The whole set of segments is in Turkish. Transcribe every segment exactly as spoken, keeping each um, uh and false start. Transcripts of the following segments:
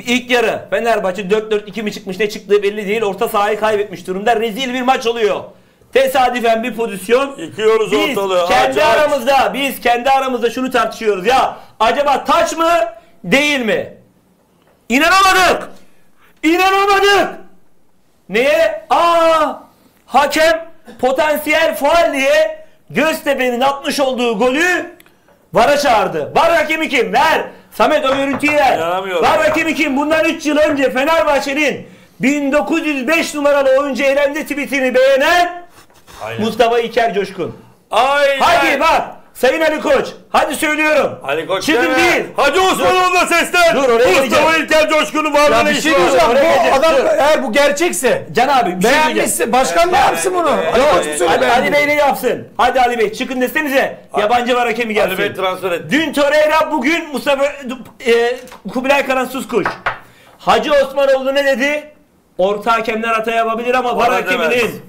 İlk yarı Fenerbahçe dört dört iki mi çıkmış, ne çıktığı belli değil. Orta sahayı kaybetmiş durumda. Rezil bir maç oluyor. Tesadüfen bir pozisyon. Yıkıyoruz biz ortalığı. Kendi aç, aramızda aç. Biz kendi aramızda şunu tartışıyoruz ya. Acaba taç mı değil mi? İnanamadık. İnanamadık. Neye? Aa! Hakem potansiyel faul diye Göztepe'nin atmış olduğu golü VAR'a çağırdı. VAR hakemi kim? Ver. Samet o görüntüyü ver. VAR hakemi kim? Bundan üç yıl önce Fenerbahçe'nin bin dokuz yüz beş numaralı oyuncu elendi tweetini beğenen aynen Mustafa İlker Coşkun. Aynen. Hadi bak. Sayın Ali Koç. Hadi söylüyorum. Ali Koç değil. Hacı Osmanoğlu'na seslen. Dur, Mustafa İlker Coşkun'un varlığına bir şey diyeceğim. Bu adam eğer bu gerçekse Can abi bir şey diyeceğim. Başkan ne yapsın bunu? Ali Bey ne yapsın? Hadi Ali Bey çıkın desenize. Yabancı var hakemi gelsin. Ali Bey transfer et. Dün Torreira, bugün Mustafa Kubilay Karan Suskuç. Hacı Osmanoğlu ne dedi? Orta hakemler hata yapabilir ama VAR hakeminin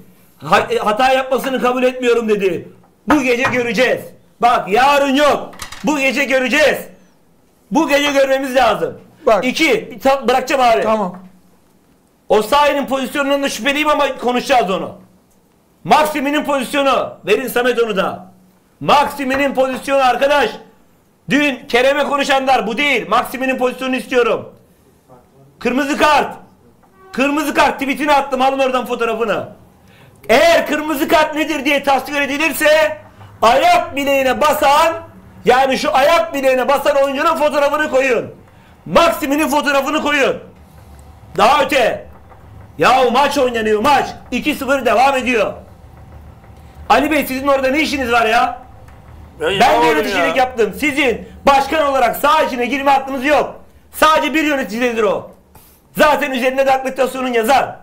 hata yapmasını kabul etmiyorum dedi. Bu gece göreceğiz. Bak yarın yok. Bu gece göreceğiz. Bu gece görmemiz lazım. Bak. İki. Bırakacağım abi. Tamam. Osayi'nin pozisyonundan da şüpheliyim ama konuşacağız onu. Maksimi'nin pozisyonu. Verin Samet onu da. Maksimi'nin pozisyonu arkadaş. Dün Kerem'e konuşanlar bu değil. Maksimi'nin pozisyonunu istiyorum. Kırmızı kart. Kırmızı kart tweetini attım. Alın oradan fotoğrafını. Eğer kırmızı kart nedir diye tasvir edilirse ayak bileğine basan, yani şu ayak bileğine basan oyuncunun fotoğrafını koyun. Maksimi'nin fotoğrafını koyun. Daha öte. Yahu maç oynanıyor maç. iki sıfır devam ediyor. Ali Bey sizin orada ne işiniz var ya? Ben, ben de yöneticilik ya yaptım. Sizin başkan olarak saha içine girme hakkınız yok. Sadece bir yöneticidir o. Zaten üzerinde de akreditasyonun yazar.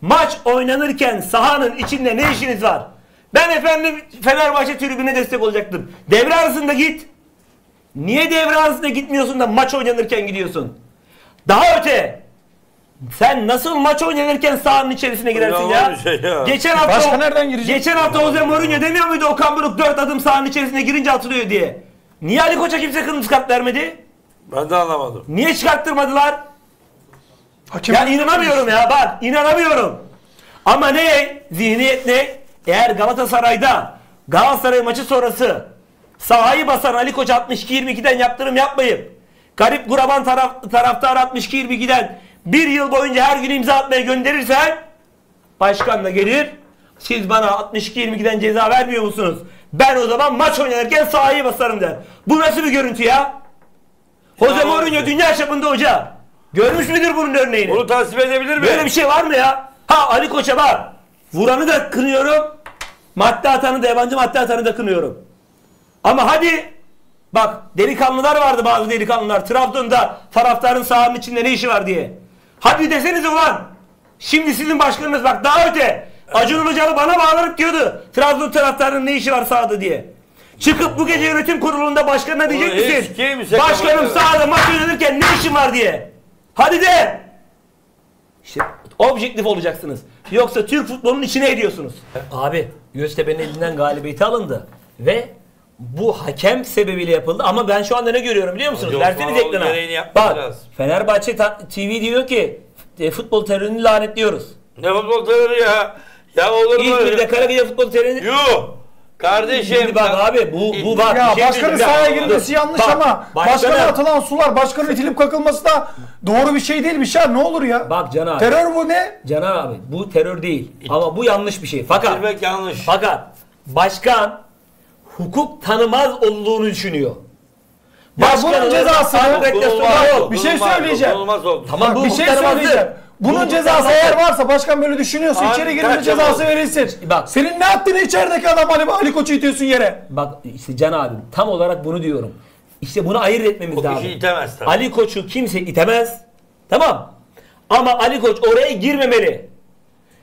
Maç oynanırken sahanın içinde ne işiniz var? Ben efendim Fenerbahçe tribüne destek olacaktım. Devre arasında git. Niye devre arasında gitmiyorsun da maç oynanırken gidiyorsun? Daha öte. Sen nasıl maç oynanırken sahanın içerisine girersin ya? Ya, şey ya. Geçen hafta başka nereden girecek? Geçen hafta Jose Mourinho demiyor muydu Okan Buruk dört adım sahanın içerisine girince atılıyor diye? Niye Ali Koç'a kimse kırmızı kart vermedi? Ben de anlamadım. Niye çıkarttırmadılar? Hakem ya inanamıyorum ya bak inanamıyorum. Ama ne? Zihniyet ne? Eğer Galatasaray'da Galatasaray maçı sonrası sahayı basan Ali Koç altmış iki yirmi ikiden yaptırım yapmayıp garip Guraban taraf, taraftar altmış iki yirmi ikiden bir yıl boyunca her gün imza atmaya gönderirsen başkan da gelir. Siz bana altmış iki yirmi ikiden ceza vermiyor musunuz? Ben o zaman maç oynanırken sahayı basarım der. Bu nasıl bir görüntü ya? Jose Mourinho dünya çapında hoca. Görmüş müdür bunun örneğini? Bunu tasvip edebilir mi? Böyle bir şey var mı ya? Ha Ali Koç'a var. Vuranı da kınıyorum. Madde atanı da, yabancı madde atanı da kınıyorum. Ama hadi bak delikanlılar vardı, bazı delikanlılar. Trabzon'da taraftarın sahanın içinde ne işi var diye. Hadi desenize ulan. Şimdi sizin başkanınız bak daha öte. Acun Ilıcalı bana bağlanıp diyordu. Trabzon taraftarının ne işi var sahada diye. Çıkıp bu gece yönetim kurulunda başkanına diyecek misin? Şey başkanım sahada maç oynanırken ne işim var diye. Hadi de. İşte objektif olacaksınız. Yoksa Türk futbolunun içine ediyorsunuz. Abi Göztepe'nin elinden galibiyeti alındı. Ve bu hakem sebebiyle yapıldı. Ama ben şu anda ne görüyorum biliyor musunuz? Verseniz ekrana. Bak biraz. Fenerbahçe T V diyor ki e, futbol terörünü lanetliyoruz. Ne futbol terörü ya? Ya olur mu? İzmir'de Karagül'de futbol terörünü... Yuh! Kardeşim. Şimdi bak abi bu, bu bak. Ya şey başkanın sahaya girmesi yanlış bak, ama başkana atılan sular, başkanın itilip kalkılması da doğru bir şey değil bir şey. Ne olur ya. Bak Can abi. Terör bu ne? Can abi bu terör değil. İt. Ama bu yanlış bir şey. Fakat İtilmek yanlış. Fakat başkan hukuk tanımaz olduğunu düşünüyor. Başkanın bunun cezası yok. Bir şey söyleyeceğim. Oldu. Tamam bak, bir şey söyleyeceğim. Bunun bu, cezası bu, eğer varsa başkan böyle düşünüyorsa abi, içeri girince cezası olur, verilsin. Bak, senin ne yaptığını içerideki adam Ali, Ali Koç'u itiyorsun yere. Bak işte Can abi tam olarak bunu diyorum. İşte bunu ayırt etmemiz lazım. O kişi itemez tabii. Ali Koç'u kimse itemez. Tamam. Ama Ali Koç oraya girmemeli.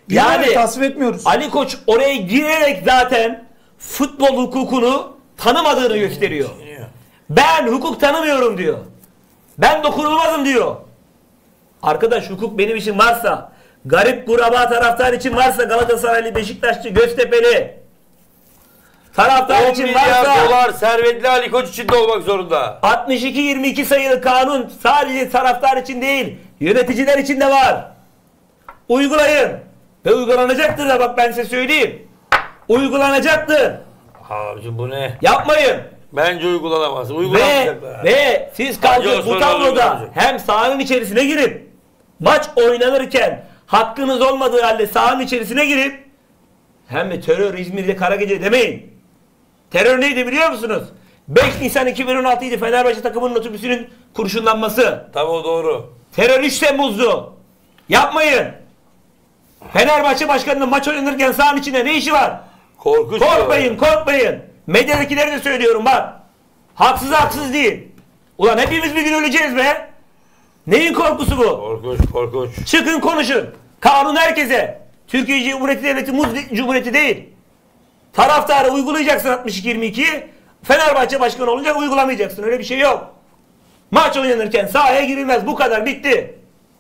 Yani girmemeli, tasvip etmiyoruz. Ali Koç oraya girerek zaten futbol hukukunu tanımadığını gösteriyor. Ben hukuk tanımıyorum diyor. Ben dokunulmazım diyor. Arkadaş hukuk benim için varsa, garip kuraba taraftar için varsa Galatasaraylı, Beşiktaşlı, Göztepe'li Taraftar için varsa dolar servetli Ali Koç için de olmak zorunda. altmış iki yirmi iki sayılı kanun sadece taraftar için değil, yöneticiler için de var. Uygulayın. Ve uygulanacaktır da, bak ben size söyleyeyim. Uygulanacaktır. Abicim bu ne? Yapmayın. Bence uygulanamaz. Uygulamayacaklar. Ve, ve siz kalkıp bu tabloda hem sahanın içerisine girip maç oynanırken hakkınız olmadığı halde sahanın içerisine girip hem de terör İzmir'de kara gece demeyin. Terör neydi biliyor musunuz? beş Nisan iki bin on altı idi Fenerbahçe takımının otobüsünün kurşunlanması. Tabii o doğru. Terör üç Temmuz'du. Yapmayın. Fenerbahçe başkanının maç oynanırken sahanın içinde ne işi var? Korkunç. Korkmayın, korkmayın. Medyadakileri de söylüyorum bak. Haksız haksız değil. Ulan hepimiz bir gün öleceğiz be. Neyin korkusu bu? Korkunç, korkunç. Çıkın konuşun. Kanun herkese. Türkiye Cumhuriyeti Devleti Muz Cumhuriyeti değil. Taraftarı uygulayacaksın altmış iki yirmi iki'yi. Fenerbahçe başkanı olunca uygulamayacaksın. Öyle bir şey yok. Maç oynanırken sahaya girilmez. Bu kadar, bitti.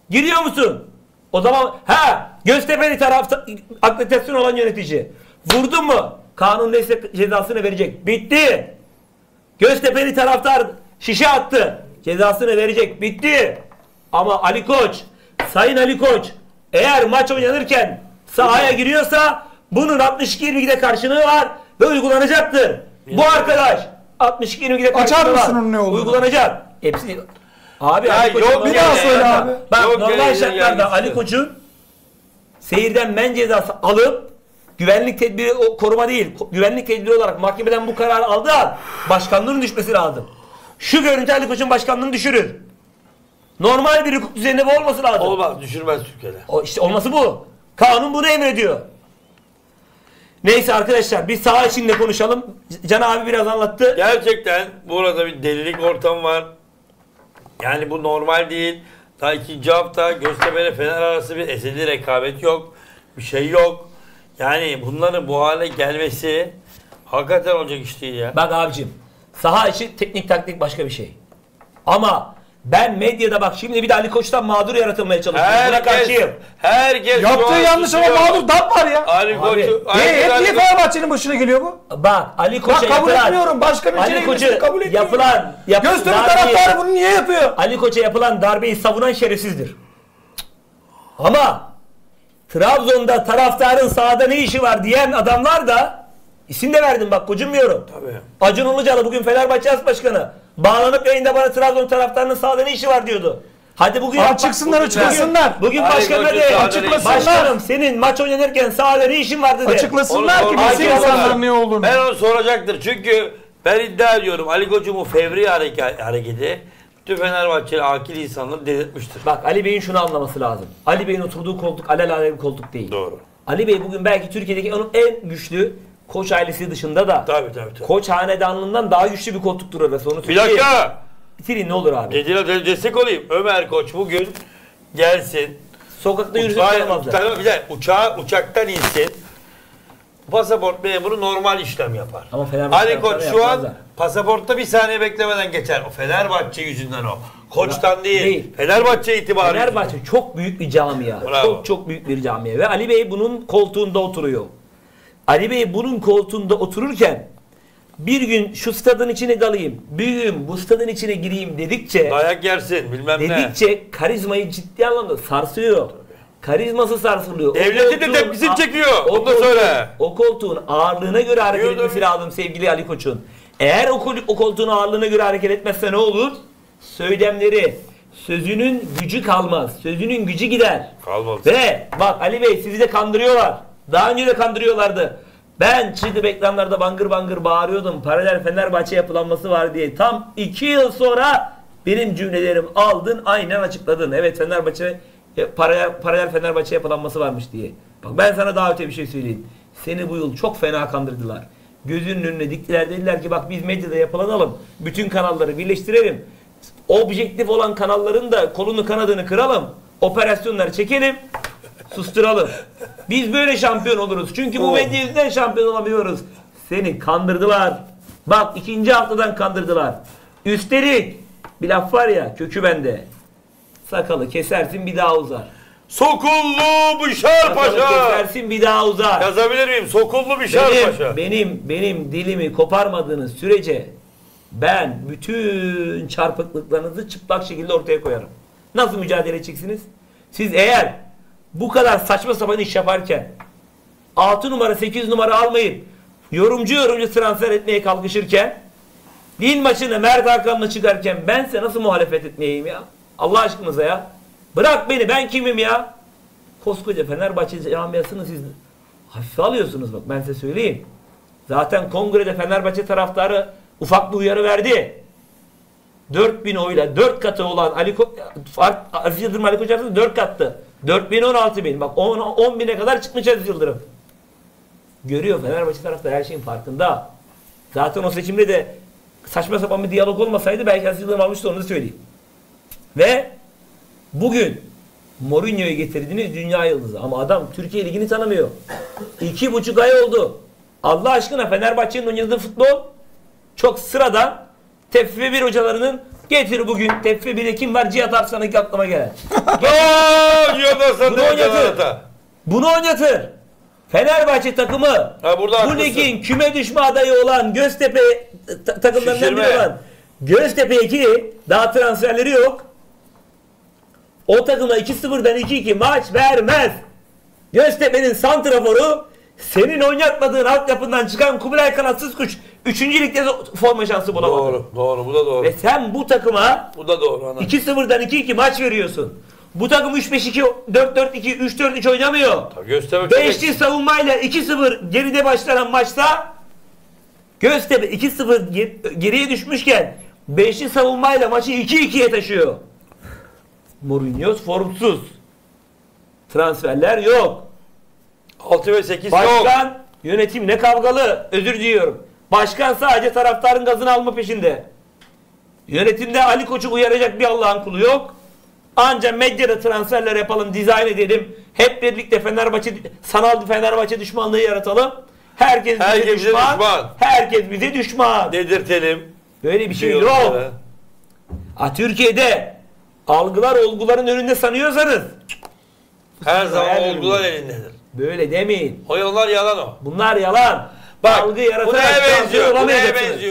Giriyor musun? O zaman ha Göztepe'li tarafta akreditasyon olan yönetici. Vurdun mu? Kanun neyse cezasını verecek. Bitti. Göztepe'li taraftar şişe attı. Cezasını verecek. Bitti. Ama Ali Koç, Sayın Ali Koç eğer maç oynanırken sahaya giriyorsa bunun altmış iki yirmi ikide karşılığı var ve uygulanacaktır. Bu arkadaş altmış iki yirmi ikide karşılığı var. Ne uygulanacak. Hepsi. Abi ya Ali yok, bir daha söyle abi. abi. Bak yok, normal şartlarda Ali Koç'un seyirden men cezası alıp güvenlik tedbiri, o koruma değil, güvenlik tedbiri olarak mahkemeden bu kararı aldığı an başkanlığının düşmesi lazım. Şu görüntü Ali Koç'un başkanlığını düşürür. Normal bir hukuk düzeninde bu olması lazım. Olmaz, düşürmez Türkiye'de. O işte olması bu. Kanun bunu emrediyor. Neyse arkadaşlar, bir saha içinde konuşalım. Can abi biraz anlattı. Gerçekten burada bir delilik ortamı var. Yani bu normal değil. Ta ikinci hafta Göztepe'yle Fener arası bir ezeli rekabet yok. Bir şey yok. Yani bunların bu hale gelmesi hakikaten olacak iş değil ya. Bak abicim, saha içi teknik taktik başka bir şey. Ama ben medyada bak şimdi bir de Ali Koç'tan mağdur yaratılmaya çalışıyorum. Buna karşıyım. Herkes yaptığı yanlış ama mağdur dam var ya. Ali Koç'u. Hep niye Fenerbahçe'nin başına geliyor bu? Bak Ali Koç'a yapılan. Kabul etmiyorum. Başka bir şey Koç'u kabul etmiyorum. Yapılan. Yap, Göztepe taraftarı bunu niye yapıyor? Ali Koç'a yapılan darbeyi savunan şerefsizdir. Ama Trabzon'da taraftarın sahada ne işi var diyen adamlar da isim de verdim bak, gocunmuyorum. Tabii. Acun Ilıcalı bugün Fenerbahçe As Başkanı. Bağlanıp yayında bana Trabzon taraftarının sahada ne işi var diyordu. Hadi bugün Aa, çıksınlar, açıklasınlar. Bugün, bugün başkanına de açıklasınlar. Başkanım senin maç oynanırken sahada ne işin vardı de. Açıklasınlar ki biz insanların ne olduğunu. Ben onu soracaktır. Çünkü ben iddia ediyorum Ali Koç'un bu fevri hareketi bütün Fenerbahçeli akil insanları delirtmiştir. Bak Ali Bey'in şunu anlaması lazım. Ali Bey'in oturduğu koltuk alelade bir koltuk değil. Doğru. Ali Bey bugün belki Türkiye'deki onun en güçlü Koç ailesi dışında da tabii, tabii, tabii. Koç hanedanlığından daha güçlü bir koltuktur orası. Onu bir dakika. Bitirin ne olur abi. Dediler destek olayım. Ömer Koç bugün gelsin. Sokakta yürüsün tanımazlar. Uçağa, uçaktan insin. Pasaport memuru normal işlem yapar. Ama Ali Koç şu an da pasaportta bir saniye beklemeden geçer. O Fenerbahçe yüzünden o. Koç'tan değil. değil. Fenerbahçe itibarı. Fenerbahçe yüzünden. Çok büyük bir camia. Bravo. Çok çok büyük bir camia. Ve Ali Bey bunun koltuğunda oturuyor. Ali Bey bunun koltuğunda otururken bir gün şu stadın içine dalayım, büyüğüm bu stadın içine gireyim dedikçe dayak yersin bilmem dedikçe, ne. Dedikçe karizmayı ciddi anlamda sarsıyor. Tabii. Karizması sarsılıyor. Devleti de tepkisini çekiyor. Onu da söyle. O koltuğun ağırlığına göre hareket etmesi lazım sevgili Ali Koç'un. Eğer o, kol, o koltuğun ağırlığına göre hareket etmezse ne olur? Söylemleri, sözünün gücü kalmaz. Sözünün gücü gider. Kalmaz. Ve bak Ali Bey sizi de kandırıyorlar. Daha önce de kandırıyorlardı. Ben çıkıp ekranlarda bangır bangır bağırıyordum. Paralel Fenerbahçe yapılanması var diye. Tam iki yıl sonra benim cümlelerim aldın, aynen açıkladın. Evet Fenerbahçe paralel, paralel Fenerbahçe yapılanması varmış diye. Bak ben sana daha öte bir şey söyleyeyim. Seni bu yıl çok fena kandırdılar. Gözünün önüne diktiler, dediler ki bak biz medyada yapılanalım. Bütün kanalları birleştirelim. Objektif olan kanalların da kolunu kanadını kıralım. Operasyonları çekelim. Susturalım. Biz böyle şampiyon oluruz. Çünkü bu medya yüzünden şampiyon olamıyoruz. Seni kandırdılar. Bak ikinci haftadan kandırdılar. Üstelik bir laf var ya, kökü bende. Sakalı kesersin bir daha uzar. Sokullu Bişar Paşa. Versin bir daha uzar. Yazabilir miyim? Sokullu Bişar benim, Paşa. Benim benim dilimi koparmadığınız sürece ben bütün çarpıklıklarınızı çıplak şekilde ortaya koyarım. Nasıl mücadele edeceksiniz? Siz eğer bu kadar saçma sapan iş yaparken altı numara sekiz numara almayıp yorumcu yorumcu transfer etmeye kalkışırken din maçına Mert Hakan'la çıkarken ben size nasıl muhalefet etmeyeyim ya? Allah aşkınıza ya. Bırak beni, ben kimim ya? Koskoca Fenerbahçe camiasını siz hafife alıyorsunuz bak, ben size söyleyeyim. Zaten kongrede Fenerbahçe taraftarı ufak bir uyarı verdi. dört bin oyla dört katı olan Ali Aziz Yıldırım Ali Koç'un dört kattı. dört bin on altı bin. Bak on bine kadar çıkmış Aziz Yıldırım. Görüyor Fenerbahçe taraftarı her şeyin farkında. Zaten o seçimde de saçma sapan bir diyalog olmasaydı belki Aziz Yıldırım almıştı, onu da söyleyeyim. Ve bugün Mourinho'yu getirdiniz, dünya yıldızı. Ama adam Türkiye Ligi'ni tanımıyor. İki buçuk ay oldu. Allah aşkına Fenerbahçe'nin oynadığı futbol çok sırada. Teffe bir hocalarının getir bugün. Teffe bir'e kim var? Cihat Arslan'ın aklıma gelen. Bunu oynatır. Bunu oynatır. Fenerbahçe takımı ha, bu ligin küme düşme adayı olan Göztepe takımlarından biri olan Göztepe iki daha transferleri yok. O takımla iki sıfırdan iki iki maç vermez. Göztepe'nin santraforu senin oynatmadığın altyapından çıkan Kubilay Kanatsız Kuş üçüncü ligde forma şansı bulamadı. Doğru, doğru, bu da doğru. Ve sen bu takıma bu da doğru iki sıfırdan iki iki maç veriyorsun. Bu takım üç beş iki, dört dört iki, üç dört üç oynamıyor. beşli savunmayla iki sıfır geride başlanan maçta Göztepe iki sıfır geriye düşmüşken beşli savunmayla maçı iki ikiye taşıyor. Mourinho formsuz. Transferler yok. altı ve sekiz Başkan, yok. Başkan yönetimle kavgalı. Özür diliyorum. Başkan sadece taraftarın gazını alma peşinde. Yönetimde Ali Koç'u uyaracak bir Allah'ın kulu yok. Ancak medyada transferler yapalım, dizayn edelim. Hep birlikte Fenerbahçe, sanal Fenerbahçe düşmanlığı yaratalım. Herkes bize herkes düşman, düşman. Herkes bize düşman. Dedirtelim. Böyle bir şey yok. yok. A, Türkiye'de algılar olguların önünde sanıyorsanız her zaman olgular elindedir. Böyle demeyin. O yalan yalan o. Bunlar yalan. Bak, algı yaratarak benziyor. Buna benziyor.